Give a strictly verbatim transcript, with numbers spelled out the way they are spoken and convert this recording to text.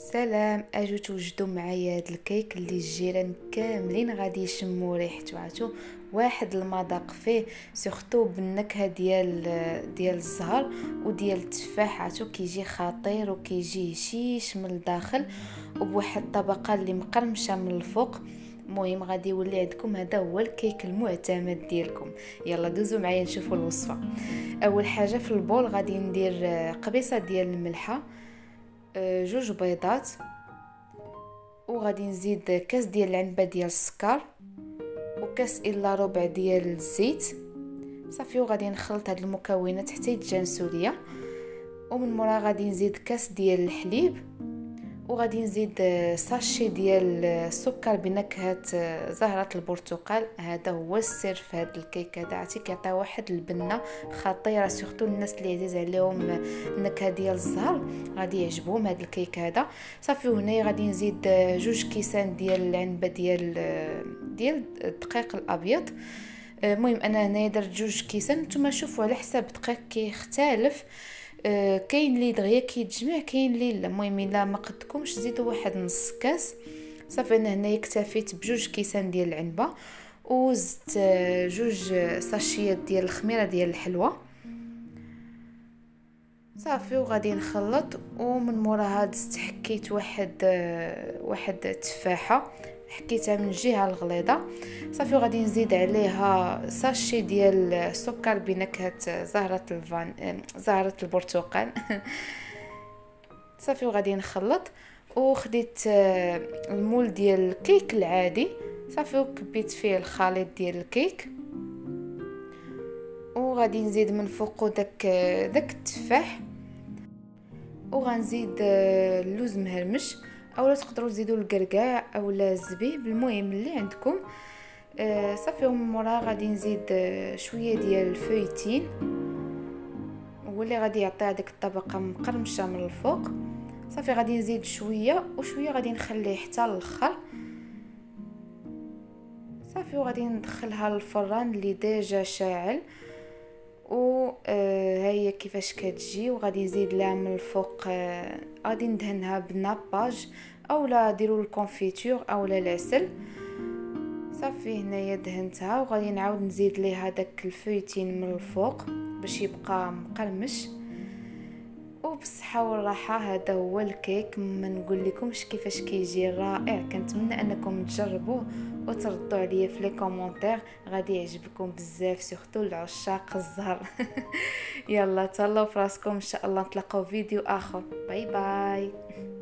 سلام، اجو توجدوا معايا هاد الكيك اللي الجيران كاملين غادي يشموا ريحته، عرفتو واحد المذاق فيه، سورتو بالنكهه ديال ديال الزهر وديال التفاح، عرفتو كيجي خطير وكيجي هشيش من الداخل وبواحد الطبقه اللي مقرمشه من الفوق. المهم غادي يولي عندكم هذا هو الكيك المعتمد ديالكم. يلا دوزوا معايا نشوفوا الوصفه. اول حاجه في البول غادي ندير قبيصه ديال الملحه، جوج بيضات، وغادي نزيد كاس ديال العنبه ديال السكر وكاس الا ربع ديال الزيت. صافي، وغادي نخلط هاد المكونات حتى يتجانسوا ليا، ومن مورا غادي نزيد كاس ديال الحليب، وغادي نزيد ساشي ديال السكر بنكهه زهره البرتقال. هذا هو السر في هذا الكيك هذا، عرفتي كيعطي واحد البنه خطيره، سورتو الناس اللي عزيز عليهم النكهه ديال الزهر غادي يعجبهم هذا الكيك هذا. صافي، وهنا غادي نزيد جوج كيسان ديال العنبه ديال ديال الدقيق الابيض. المهم انا هنايا درت جوج كيسان، نتوما شوفوا على حساب الدقيق كيختلف، كاين اللي دغيا كيتجمع كاين اللي لا. المهم الا ما قدكمش زيدوا واحد نص كاس. صافي، انا هنايا اكتفيت بجوج كيسان ديال العنبه وزدت جوج ساشيات ديال الخميره ديال الحلوه. صافي، وغادي نخلط، ومن موراها دزت حكيت واحد واحد تفاحه، حكيتها من الجهه الغليظه. صافي، وغادي نزيد عليها ساشي ديال السكر بنكهه زهره الفان زهره البرتقال. صافي، وغادي نخلط، وخديت المول ديال الكيك العادي. صافي، وكبيت فيه الخليط ديال الكيك، وغادي نزيد من فوقو داك داك التفاح، وغنزيد اللوز مهرمش، اولا تقدروا تزيدوا الكركاع اولا الزبيب، المهم اللي عندكم. آه صافي، ومن مورا غادي نزيد شويه ديال الفويتين، هو اللي غادي يعطي هذيك الطبقه مقرمشه من الفوق. صافي، غادي نزيد شويه وشويه، غادي نخليه حتى الاخر. صافي، وغادي ندخلها للفران اللي ديجا شاعل، و ها هي كيفاش كتجي. وغادي نزيد لها من الفوق، غادي ندهنها بالناباج اولا ديروا الكونفيتور اولا العسل. صافي، هنايا دهنتها، وغادي نعاود نزيد ليها داك الفويتين من الفوق باش يبقى مقرمش. وبالصحه والراحه هذا هو الكيك، ما نقول لكمش كيفاش كيجي رائع. كنتمنى انكم تجربوه وتردوا عليا في لي كومونتير، غادي يعجبكم بزاف، سورتو العشاق الزهر. يلا تهلاو فراسكم، ان شاء الله نتلاقاو فيديو اخر. باي باي.